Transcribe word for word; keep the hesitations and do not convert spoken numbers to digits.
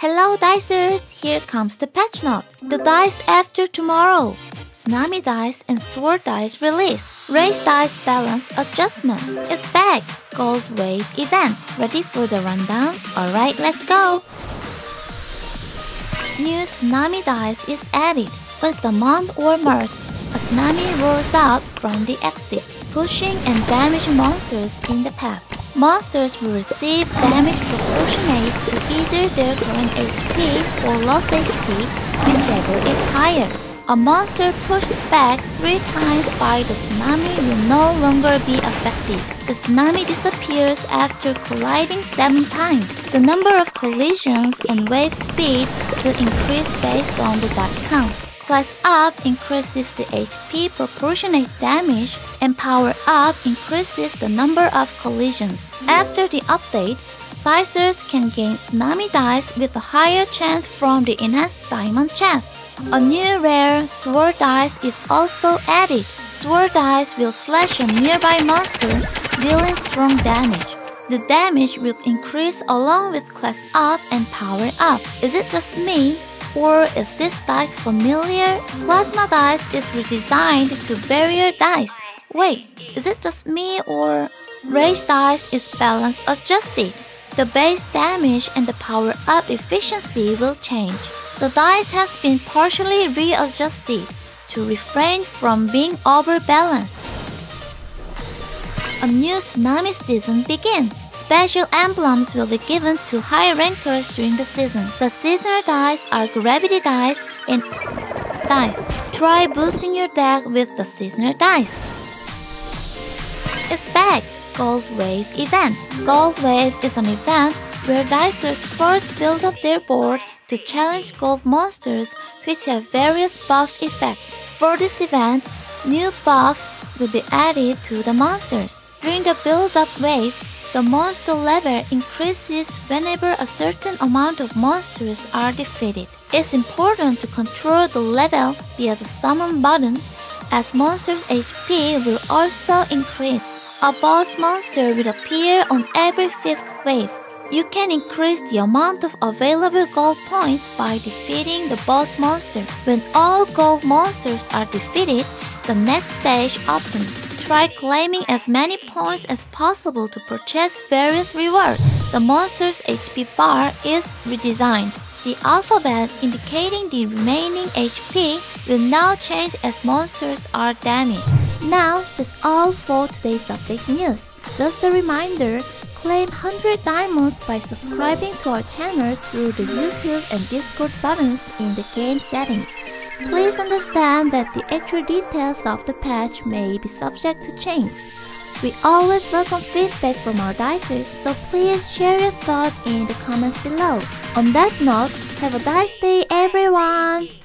Hello Dicers, here comes the patch note. The dice after tomorrow. Tsunami Dice and Sword Dice release. Rage Dice balance adjustment. It's back. Gold Wave event. Ready for the rundown? Alright, let's go. New Tsunami Dice is added. When summoned or merged, a tsunami rolls out from the exit, pushing and damaging monsters in the path. Monsters will receive damage proportionate to either their current H P or lost H P, whichever is higher. A monster pushed back three times by the tsunami will no longer be affected. The tsunami disappears after colliding seven times. The number of collisions and wave speed will increase based on the dot count. Class Up increases the H P proportionate damage, and Power Up increases the number of collisions. After the update, Dicers can gain Tsunami Dice with a higher chance from the Enhanced Diamond Chest. A new rare, Sword Dice, is also added. Sword Dice will slash a nearby monster, dealing strong damage. The damage will increase along with Class Up and Power Up. Is it just me? Or is this dice familiar? Plasma Dice is redesigned to Barrier Dice. Wait, is it just me or... Rage Dice is balance adjusted. The base damage and the power-up efficiency will change. The dice has been partially readjusted to refrain from being overbalanced. A new Tsunami Season begins. Special emblems will be given to high rankers during the season. The seasonal dice are Gravity Dice and Dice. Try boosting your deck with the seasonal dice. It's back! Gold Wave event. Gold Wave is an event where Dicers first build up their board to challenge gold monsters which have various buff effects. For this event, new buff will be added to the monsters. During the build-up wave, the monster level increases whenever a certain amount of monsters are defeated. It's important to control the level via the summon button, as monsters' H P will also increase. A boss monster will appear on every fifth wave. You can increase the amount of available gold points by defeating the boss monster. When all gold monsters are defeated, the next stage opens. Try claiming as many points as possible to purchase various rewards. The monster's H P bar is redesigned. The alphabet indicating the remaining H P will now change as monsters are damaged. Now, that's all for today's update news. Just a reminder, claim one hundred diamonds by subscribing to our channels through the YouTube and Discord buttons in the game settings. Please understand that the actual details of the patch may be subject to change. We always welcome feedback from our dicers, so please share your thoughts in the comments below. On that note, have a dice day everyone!